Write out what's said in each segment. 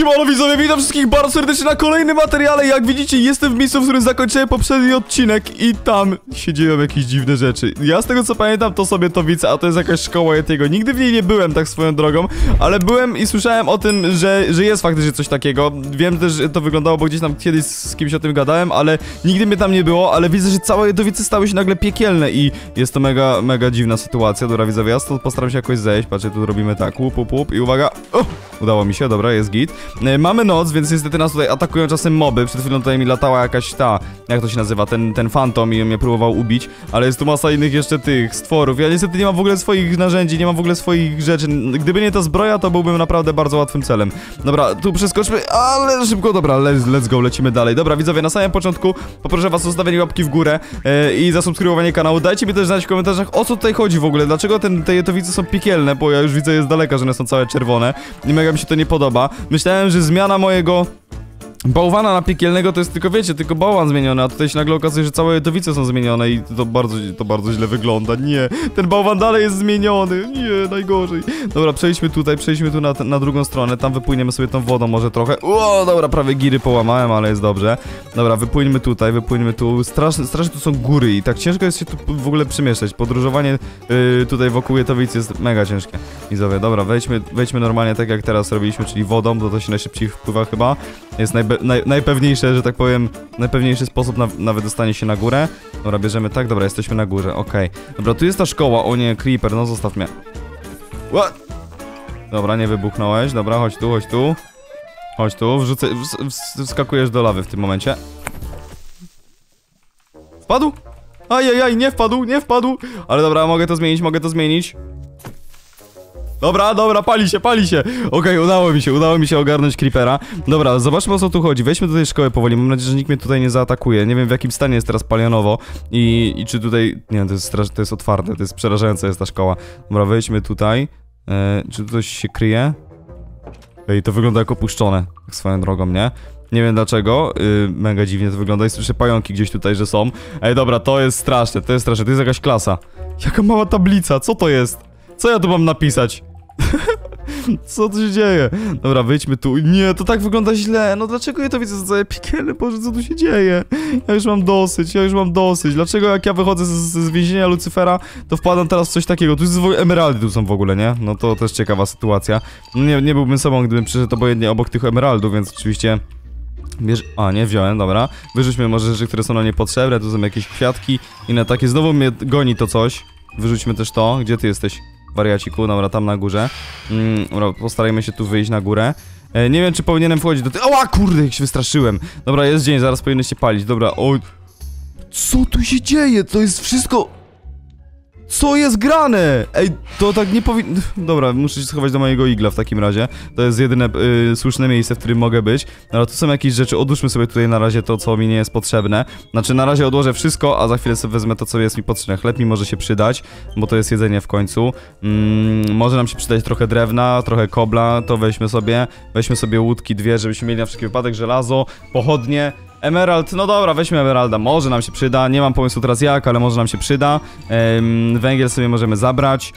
Siemano widzowie, witam wszystkich bardzo serdecznie na kolejnym materiale. Jak widzicie, jestem w miejscu, w którym zakończyłem poprzedni odcinek i tam się dzieją jakieś dziwne rzeczy. Ja z tego co pamiętam to sobie to widzę, a to jest jakaś szkoła Yetiego. Nigdy w niej nie byłem tak swoją drogą, ale byłem i słyszałem o tym, że jest faktycznie coś takiego. Wiem też, że to wyglądało, bo gdzieś tam kiedyś z kimś o tym gadałem, ale nigdy mnie tam nie było, ale widzę, że całe Jedowice stały się nagle piekielne i jest to mega, mega dziwna sytuacja. Dobra widzowie, ja stąd postaram się jakoś zejść, patrzcie, tu robimy tak, łup, łup, łup i uwaga, udało mi się, dobra, jest git. Mamy noc, więc niestety nas tutaj atakują czasem moby. Przed chwilą tutaj mi latała jakaś ta, jak to się nazywa, ten fantom i mnie próbował ubić. Ale jest tu masa innych jeszcze tych stworów. Ja niestety nie mam w ogóle swoich narzędzi, nie mam w ogóle swoich rzeczy. Gdyby nie ta zbroja, to byłbym naprawdę bardzo łatwym celem. Dobra, tu przeskoczmy, ale szybko, dobra, let's go, lecimy dalej. Dobra widzowie, na samym początku poproszę was o zostawienie łapki w górę i zasubskrybowanie kanału. Dajcie mi też znać w komentarzach, o co tutaj chodzi w ogóle, dlaczego te jetowice są piekielne, bo ja już widzę je z daleka, że one są całe czerwone. Nie mega mi się to nie podoba. Myślałem, że zmiana mojego bałwana na piekielnego to jest tylko, wiecie, tylko bałwan zmieniony, a tutaj się nagle okazuje, że całe jedowice są zmienione i to bardzo źle wygląda. Nie, ten bałwan dalej jest zmieniony. Nie, najgorzej. Dobra, przejdźmy tutaj, przejdźmy tu na drugą stronę, tam wypłyniemy sobie tą wodą może trochę. O, dobra, prawie giry połamałem, ale jest dobrze. Dobra, wypłyńmy tutaj, wypłyńmy tu. Strasznie tu są góry i tak ciężko jest się tu w ogóle przemieszczać. Podróżowanie tutaj wokół jedowic jest mega ciężkie. Widzowie, dobra, wejdźmy normalnie tak jak teraz robiliśmy, czyli wodą, bo to się najszybciej wpływa chyba. Jest najpewniejszy, że tak powiem, najpewniejszy sposób na wydostanie się na górę. Dobra, bierzemy tak, dobra, jesteśmy na górze, okej. Dobra, tu jest ta szkoła, o nie, creeper, no zostaw mnie. What? Dobra, nie wybuchnąłeś, dobra, chodź tu, chodź tu. Chodź tu, wskakujesz do lawy w tym momencie. Wpadł? Ajajaj, nie wpadł, nie wpadł. Ale dobra, mogę to zmienić, mogę to zmienić. Dobra, dobra, pali się, pali się. Okej, udało mi się ogarnąć creepera. Dobra, zobaczmy o co tu chodzi. Weźmy do tej szkoły powoli, mam nadzieję, że nikt mnie tutaj nie zaatakuje. Nie wiem w jakim stanie jest teraz Palionowo i czy tutaj... Nie, to jest otwarte, to jest przerażająca jest ta szkoła. Dobra, wejdźmy tutaj. Czy tu coś się kryje? Ej, to wygląda jak opuszczone, tak swoją drogą, nie? Nie wiem dlaczego, mega dziwnie to wygląda i słyszę pająki gdzieś tutaj, że są. Ej, dobra, to jest straszne, to jest straszne, to jest jakaś klasa. Jaka mała tablica, co to jest? Co ja tu mam napisać? Co tu się dzieje? Dobra, wyjdźmy tu. Nie, to tak wygląda źle. No dlaczego ja to widzę za całe piekiele? Boże, co tu się dzieje? Ja już mam dosyć. Dlaczego jak ja wychodzę z więzienia Lucyfera, to wpadam teraz w coś takiego? Tu jest emeraldy, tu są w ogóle, nie? No to też ciekawa sytuacja. Nie byłbym sobą, gdybym przyszedł obojętnie obok tych emeraldów, więc oczywiście... A, nie, wziąłem, dobra. Wyrzućmy może rzeczy, które są nam niepotrzebne. Tu są jakieś kwiatki i na takie. Znowu mnie goni to coś. Wyrzućmy też to. Gdzie ty jesteś? Wariaciku, dobra, tam na górze. Dobra, postarajmy się tu wyjść na górę. Nie wiem, czy powinienem wchodzić do... Oła, kurde, jak się wystraszyłem. Dobra, jest dzień, zaraz powinny się palić, dobra, oj. Co tu się dzieje? To jest wszystko... Co jest grane? Ej, to tak nie powinno... Dobra, muszę się schować do mojego igla w takim razie. To jest jedyne słuszne miejsce, w którym mogę być. No, tu są jakieś rzeczy, odłóżmy sobie tutaj na razie to, co mi nie jest potrzebne. Znaczy, na razie odłożę wszystko, a za chwilę sobie wezmę to, co jest mi potrzebne. Chleb mi może się przydać, bo to jest jedzenie w końcu. Może nam się przydać trochę drewna, trochę kobla, to weźmy sobie łódki dwie, żebyśmy mieli na wszelki wypadek żelazo, pochodnie. Emerald, no dobra, weźmy emeralda, może nam się przyda, nie mam pomysłu teraz jak, ale może nam się przyda. Węgiel sobie możemy zabrać.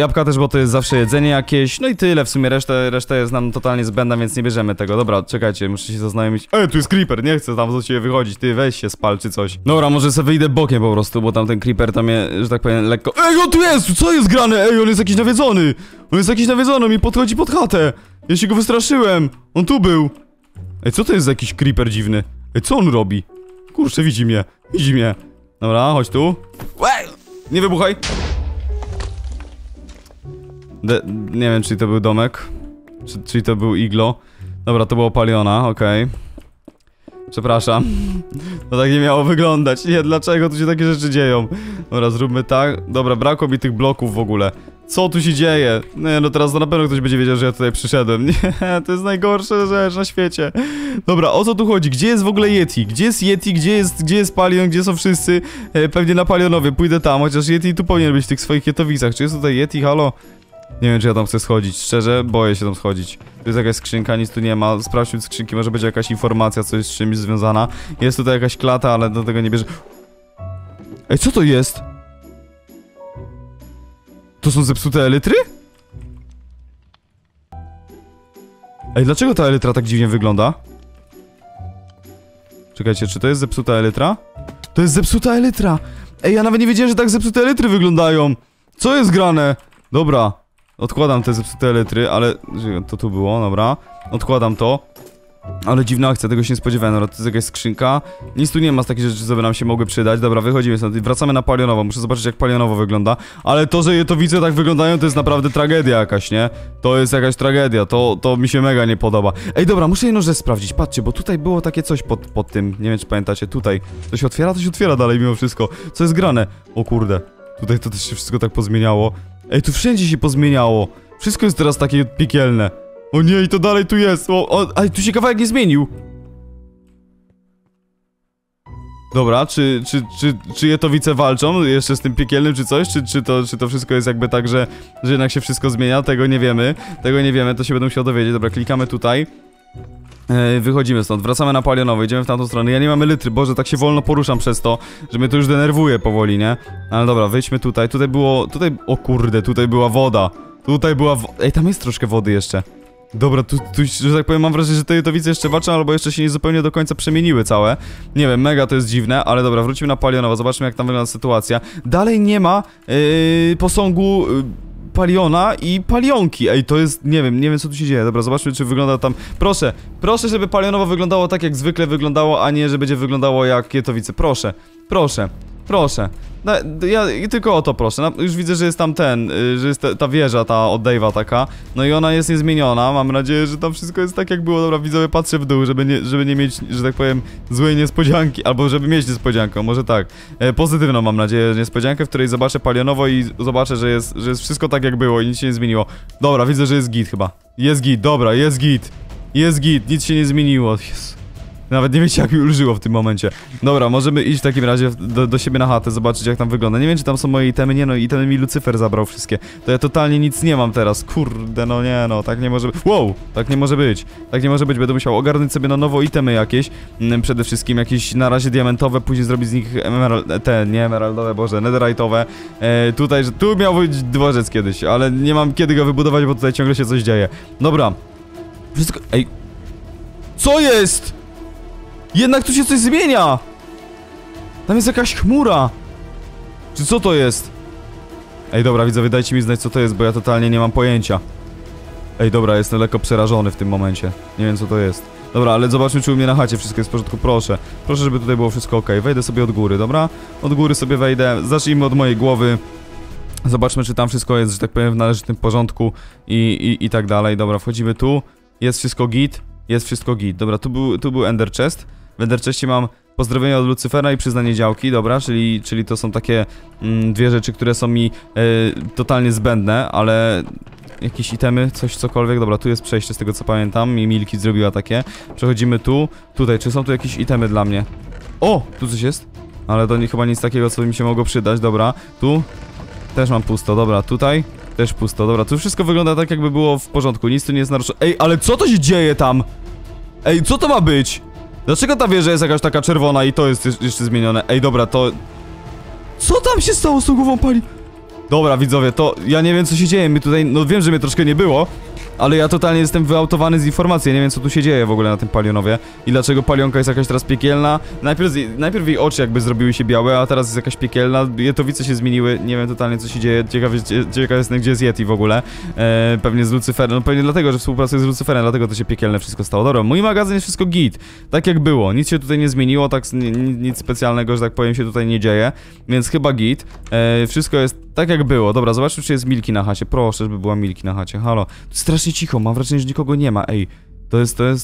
Jabłka też, bo to jest zawsze jedzenie jakieś. No i tyle, w sumie reszta jest nam totalnie zbędna, więc nie bierzemy tego. Dobra, czekajcie, muszę się zastanowić. Ej, tu jest creeper, nie chcę tam do ciebie wychodzić, ty weź się spal czy coś. Dobra, może sobie wyjdę bokiem po prostu, bo tam ten creeper tam je, że tak powiem, lekko... Ej, on tu jest, co jest grane? Ej, on jest jakiś nawiedzony. On jest jakiś nawiedzony, mi podchodzi pod chatę. Ja się go wystraszyłem, on tu był. Ej, co to jest za jakiś creeper dziwny? Ej, co on robi? Kurczę, widzi mnie. Dobra, chodź tu. Nie wybuchaj. Nie wiem, czyli to był domek. Czyli to był iglo. Dobra, to było Paliona, okej. Przepraszam. To tak nie miało wyglądać. Nie, dlaczego tu się takie rzeczy dzieją? Dobra, zróbmy tak. Dobra, brakło mi tych bloków w ogóle. Co tu się dzieje? Nie, no teraz to na pewno ktoś będzie wiedział, że ja tutaj przyszedłem. Nie, to jest najgorsza rzecz na świecie. Dobra, o co tu chodzi? Gdzie jest w ogóle Yeti? Gdzie jest Palion? Gdzie są wszyscy? Pewnie na Palionowie. Pójdę tam, chociaż Yeti tu powinien być w tych swoich jetowicach. Czy jest tutaj Yeti? Halo? Nie wiem, czy ja tam chcę schodzić. Szczerze, boję się tam schodzić. Tu jest jakaś skrzynka, nic tu nie ma. Sprawdźmy skrzynki, może będzie jakaś informacja, co jest z czymś związana. Jest tutaj jakaś klata, ale do tego nie bierze... Ej, co to jest? To są zepsute elitry? Ej, dlaczego ta elytra tak dziwnie wygląda? Czekajcie, czy to jest zepsuta elytra? To jest zepsuta elytra! Ej, ja nawet nie wiedziałem, że tak zepsute elytry wyglądają! Co jest grane? Dobra, odkładam te zepsute elytry, ale... To tu było, dobra. Odkładam to. Ale dziwna akcja, tego się nie spodziewałem, no, to jest jakaś skrzynka. Nic tu nie ma z takich rzeczy, żeby nam się mogły przydać. Dobra, wychodzimy stąd i wracamy na Palionowo, muszę zobaczyć jak Palionowo wygląda. Ale to, że je to widzę tak wyglądają, to jest naprawdę tragedia jakaś, nie? To jest jakaś tragedia, to mi się mega nie podoba. Ej, dobra, muszę jedną rzecz sprawdzić, patrzcie, bo tutaj było takie coś pod tym, nie wiem czy pamiętacie, tutaj. To się otwiera dalej mimo wszystko, co jest grane? O kurde, tutaj to też się wszystko tak pozmieniało. Ej, tu wszędzie się pozmieniało, wszystko jest teraz takie piekielne. O nie, i to dalej tu jest, ale tu się kawałek nie zmienił. Dobra, czy jetowice walczą jeszcze z tym piekielnym czy coś, czy to wszystko jest jakby tak, że jednak się wszystko zmienia, tego nie wiemy, to się będę musiał dowiedzieć. Dobra, klikamy tutaj. Wychodzimy stąd, wracamy na Palionowo, idziemy w tamtą stronę, ja nie mam elytry, boże, tak się wolno poruszam przez to, że mnie to już denerwuje powoli, nie? Ale dobra, wyjdźmy tutaj, o kurde, tutaj była woda. Ej, tam jest troszkę wody jeszcze. Dobra, tu, że tak powiem, mam wrażenie, że te jetowice jeszcze walczą, albo jeszcze się nie zupełnie do końca przemieniły całe. Nie wiem, mega to jest dziwne, ale dobra, wróćmy na Palionowo, zobaczmy jak tam wygląda sytuacja. Dalej nie ma posągu Paliona i Palionki. Ej, to jest, nie wiem co tu się dzieje. Dobra, zobaczmy czy wygląda tam, proszę, żeby Palionowo wyglądało tak jak zwykle wyglądało, a nie, że będzie wyglądało jak jetowice, proszę. Ja tylko o to proszę, już widzę, że jest tam że jest ta wieża, ta od Deyva taka. No i ona jest niezmieniona, mam nadzieję, że tam wszystko jest tak jak było. Dobra, widzowie, patrzę w dół, żeby nie mieć, że tak powiem, złej niespodzianki. Albo żeby mieć niespodziankę, może tak. Pozytywną mam nadzieję, że niespodziankę, w której zobaczę Palionowo i zobaczę, że jest wszystko tak jak było i nic się nie zmieniło. Dobra, widzę, że jest git chyba. Jest git, dobra, jest git. Jest git, nic się nie zmieniło, Jezu. Nawet nie wiecie jak mi ulżyło w tym momencie. Dobra, możemy iść w takim razie do siebie na chatę, zobaczyć jak tam wygląda. Nie wiem czy tam są moje itemy, nie no, itemy mi Lucyfer zabrał wszystkie. To ja totalnie nic nie mam teraz, kurde, no nie no, tak nie może być. Wow, tak nie może być, będę musiał ogarnąć sobie na nowo itemy jakieś. Przede wszystkim jakieś na razie diamentowe, później zrobić z nich emeraldowe, boże, netherite'owe. Tutaj, że tu miał być dworzec kiedyś, ale nie mam kiedy go wybudować, bo tutaj ciągle się coś dzieje. Dobra. Wszystko, ej. Co jest? Jednak tu się coś zmienia! Tam jest jakaś chmura! Czy co to jest? Ej, dobra, widzowie, dajcie mi znać co to jest, bo ja totalnie nie mam pojęcia. Ej, dobra, jestem lekko przerażony w tym momencie. Nie wiem co to jest. Dobra, ale zobaczmy czy u mnie na chacie wszystko jest w porządku, proszę. Proszę, żeby tutaj było wszystko ok. Wejdę sobie od góry, dobra? Od góry sobie wejdę, zacznijmy od mojej głowy. Zobaczmy czy tam wszystko jest, że tak powiem, w należytym porządku i tak dalej. Dobra, wchodzimy tu. Jest wszystko git. Jest wszystko git. Dobra, tu był Ender Chest. W Ender Chestie mam pozdrowienia od Lucyfera i przyznanie działki, dobra, czyli to są takie dwie rzeczy, które są mi totalnie zbędne, ale jakieś itemy, coś, cokolwiek, dobra, tu jest przejście z tego co pamiętam i Milky zrobiła takie. Przechodzimy tutaj, czy są tu jakieś itemy dla mnie? O! Tu coś jest? Ale to nie, chyba nic takiego, co mi się mogło przydać, dobra, tu też mam pusto, dobra, tutaj też pusto, dobra, tu wszystko wygląda tak jakby było w porządku, nic tu nie jest naruszone. Ej, ale co to się dzieje tam? Ej, co to ma być? Dlaczego ta wieża jest jakaś taka czerwona i to jest jeszcze zmienione? Ej, dobra, to... Co tam się stało z tą głową Pali? Dobra, widzowie, to... Ja nie wiem, co się dzieje, my tutaj... No wiem, że mnie troszkę nie było, ale ja totalnie jestem wyautowany z informacji, ja nie wiem, co tu się dzieje w ogóle na tym Palionowie. I dlaczego Palionka jest jakaś teraz piekielna? Najpierw jej oczy jakby zrobiły się białe, a teraz jest jakaś piekielna. Jetowice się zmieniły, nie wiem totalnie, co się dzieje. Ciekaw jestem, gdzie jest Yeti w ogóle. Pewnie z Lucyferem, no pewnie dlatego, że współpracuje z Lucyferem, dlatego to się piekielne wszystko stało. Dobra, mój magazyn jest wszystko git. Tak jak było, nic się tutaj nie zmieniło, tak nic specjalnego, że tak powiem, się tutaj nie dzieje. Więc chyba git. Wszystko jest tak jak było. Dobra, zobaczmy, czy jest Milky na chacie. Proszę, żeby była Milky na chacie. Halo. Strasznie cicho, mam wrażenie, że nikogo nie ma. Ej,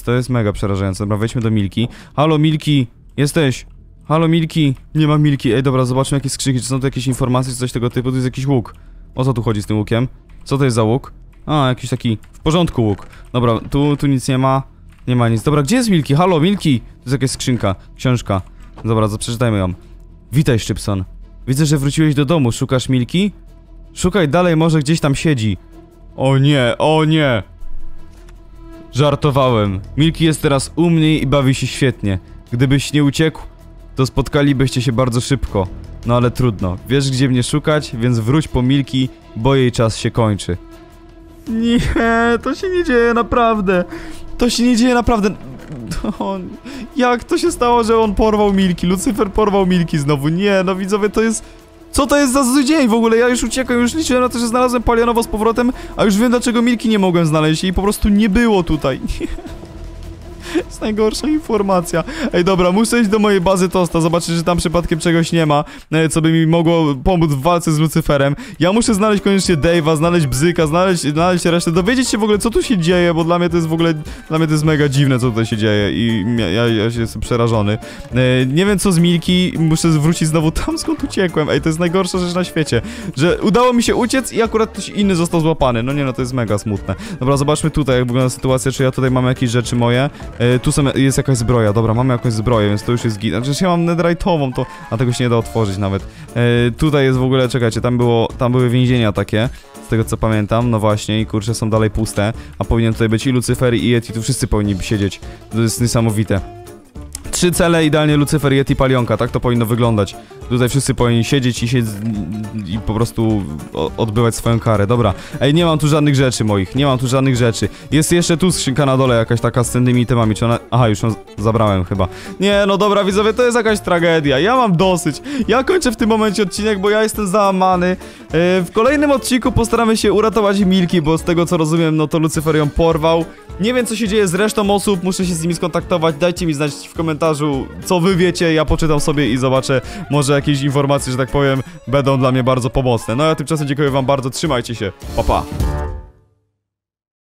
to jest mega przerażające. Dobra, wejdźmy do Milky. Halo, Milky, jesteś? Halo, Milky. Nie ma Milky. Ej, dobra, zobaczmy jakieś skrzynki, czy są tu jakieś informacje, czy coś tego typu. Tu jest jakiś łuk. O co tu chodzi z tym łukiem? Co to jest za łuk? A, jakiś taki w porządku łuk. Dobra, tu nic nie ma. Nie ma nic. Dobra, gdzie jest Milky? Halo, Milky. To jest jakaś skrzynka, książka. Dobra, przeczytajmy ją. Witaj, Szczypson. Widzę, że wróciłeś do domu. Szukasz Milky? Szukaj dalej, może gdzieś tam siedzi. O nie, o nie! Żartowałem. Milky jest teraz u mnie i bawi się świetnie. Gdybyś nie uciekł, to spotkalibyście się bardzo szybko. No ale trudno. Wiesz, gdzie mnie szukać, więc wróć po Milky, bo jej czas się kończy. Nie, to się nie dzieje, naprawdę. To się nie dzieje naprawdę. Jak to się stało, że on porwał Milky? Lucyfer porwał Milky znowu. Nie, no widzowie, to jest... Co to jest za zły dzień w ogóle? Ja już uciekłem, już liczyłem na to, że znalazłem Palionowo z powrotem, a już wiem, dlaczego Milky nie mogłem znaleźć i po prostu nie było tutaj. Jest najgorsza informacja. Ej, dobra, muszę iść do mojej bazy Tosta, zobaczyć, że tam przypadkiem czegoś nie ma, co by mi mogło pomóc w walce z Lucyferem. Ja muszę znaleźć koniecznie Dave'a, znaleźć Bzyka, znaleźć resztę, dowiedzieć się w ogóle, co tu się dzieje, bo dla mnie to jest w ogóle, mega dziwne, co tutaj się dzieje i ja jestem przerażony. Nie wiem, co z Milky, muszę wrócić znowu tam, skąd uciekłem. Ej, to jest najgorsza rzecz na świecie, że udało mi się uciec i akurat ktoś inny został złapany. No nie, no to jest mega smutne. Dobra, zobaczmy tutaj, jak wygląda sytuacja, czy ja tutaj mam jakieś rzeczy moje. Tu jest jakaś zbroja, dobra, mamy jakąś zbroję, więc to już jest git. Znaczy, ja mam netherite'ową, to... A tego się nie da otworzyć nawet. Tutaj jest w ogóle, czekajcie, tam były więzienia takie, z tego co pamiętam, no właśnie, i kurczę, są dalej puste. A powinien tutaj być i Lucyfer, i Yeti, tu wszyscy powinni siedzieć. To jest niesamowite. 3 cele, idealnie Lucyfer, Yeti, Palionka, tak to powinno wyglądać. Tutaj wszyscy powinni siedzieć i po prostu odbywać swoją karę, dobra. Ej, nie mam tu żadnych rzeczy moich, nie mam tu żadnych rzeczy. Jest jeszcze tu skrzynka na dole jakaś taka z cennymi temami, czy ona... Aha, już ją zabrałem chyba. Nie, no dobra widzowie, to jest jakaś tragedia, ja mam dosyć. Ja kończę w tym momencie odcinek, bo ja jestem załamany. W kolejnym odcinku postaramy się uratować Milky, bo z tego co rozumiem, no to Lucyfer ją porwał. Nie wiem, co się dzieje z resztą osób, muszę się z nimi skontaktować, dajcie mi znać w komentarzu, co wy wiecie, ja poczytam sobie i zobaczę, może jakieś informacje, że tak powiem, będą dla mnie bardzo pomocne. No a tymczasem dziękuję wam bardzo, trzymajcie się, pa pa!